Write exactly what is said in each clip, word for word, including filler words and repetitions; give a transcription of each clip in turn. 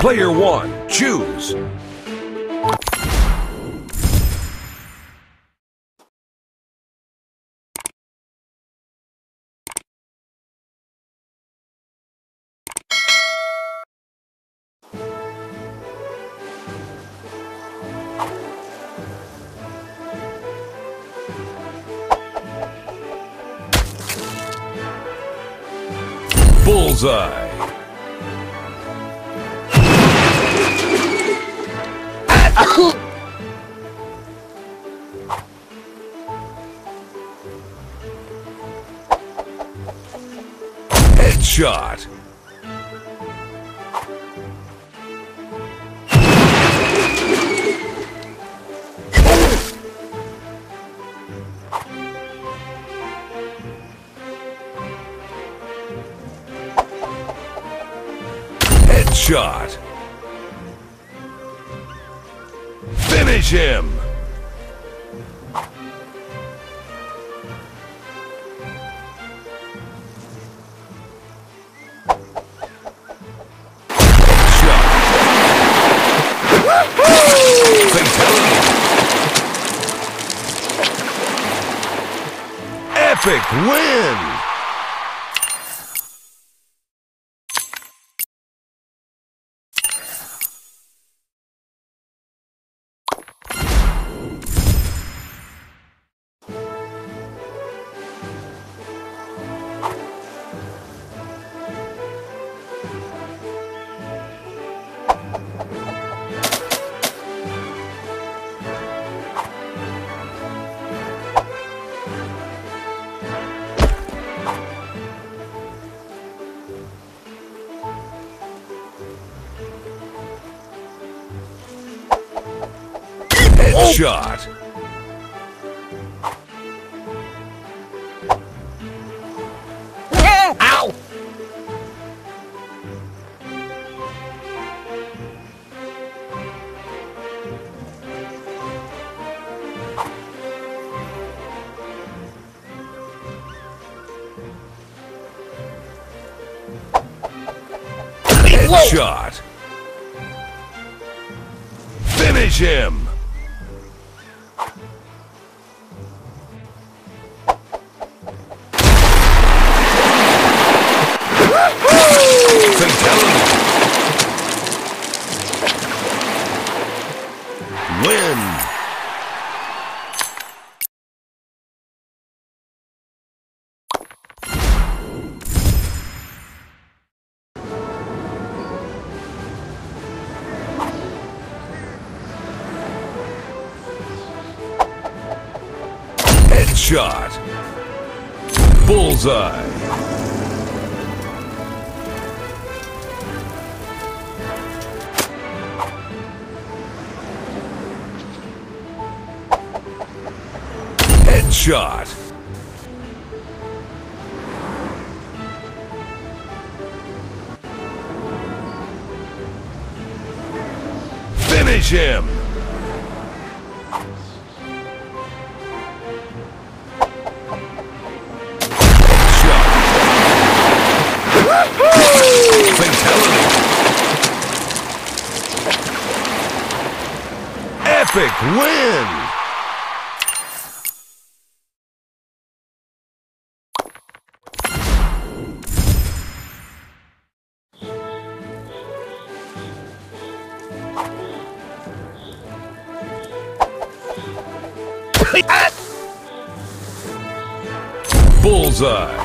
Player one, choose. Bullseye. Headshot. Headshot. Finish him. Epic win! Shot. Ow. Headshot. Finish him. Shot. Bullseye. Headshot. Finish him. Epic win! Bullseye!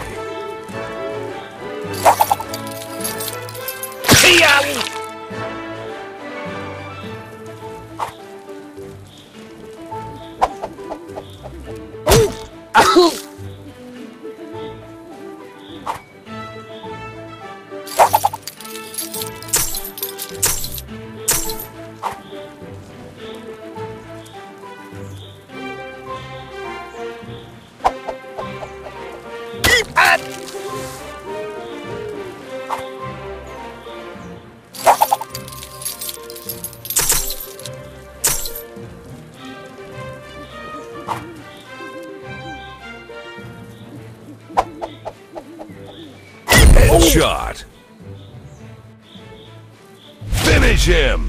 Headshot. Finish him!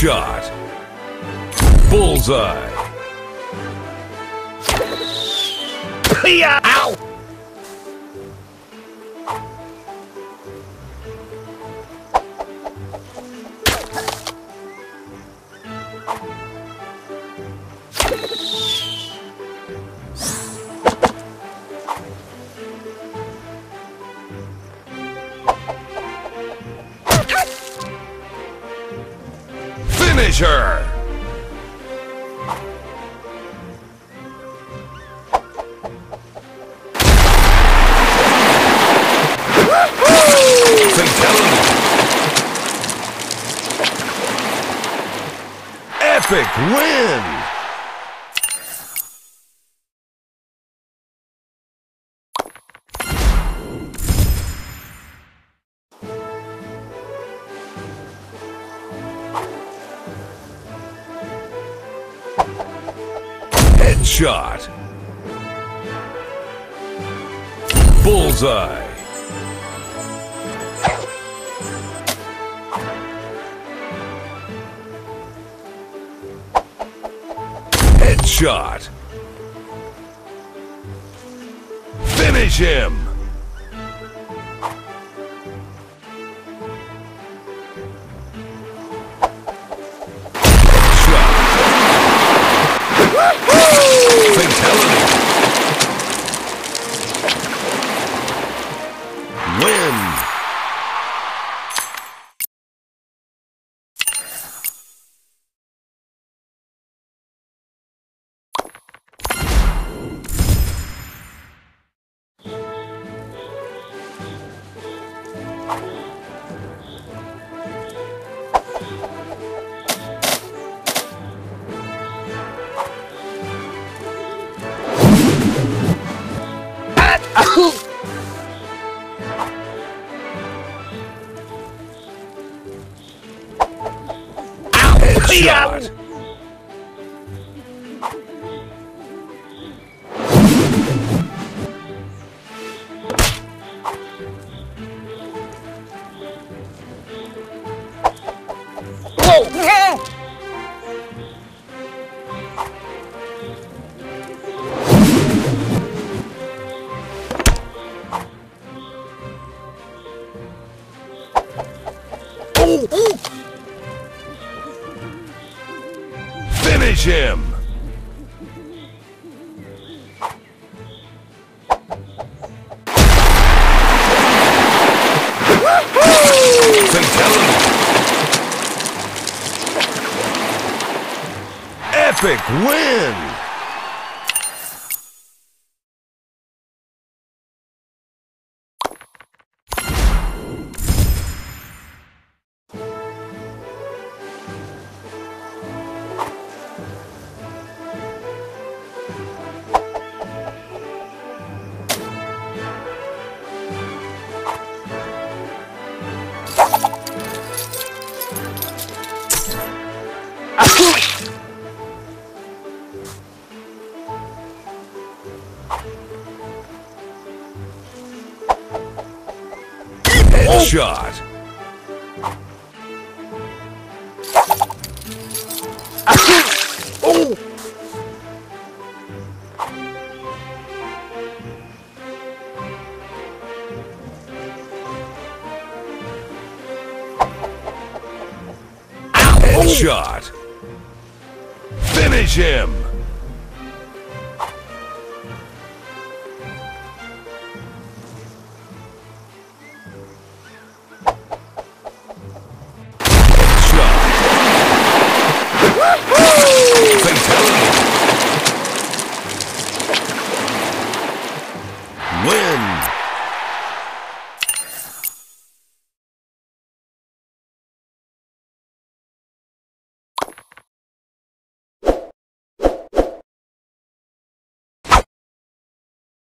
Shot. Bullseye. Yeah. Ow. Finisher! Fatality! Epic win! Shot. Bullseye. Headshot. Finish him. Shot. Whoa. Ooh, ooh. Finish him! Fatality! Epic win! Shot. Oh. Headshot. Finish him. Fatality!